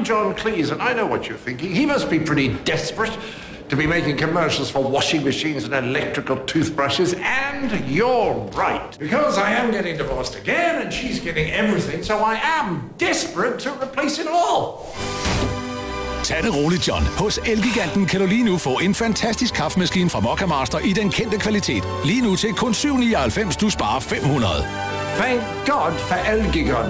I'm John Cleese, and I know what you're thinking. He must be pretty desperate to be making commercials for washing machines and electrical toothbrushes, and you're right. Because I am getting divorced again, and she's getting everything, so I am desperate to replace it all. Tag det roligt, John. Hos Elgiganten kan du lige nu få en fantastisk kaffemaskine fra Mokkamaster I den kendte kvalitet. Lige nu til kun 7,99, du sparer 500. Thank God for Elgiganten.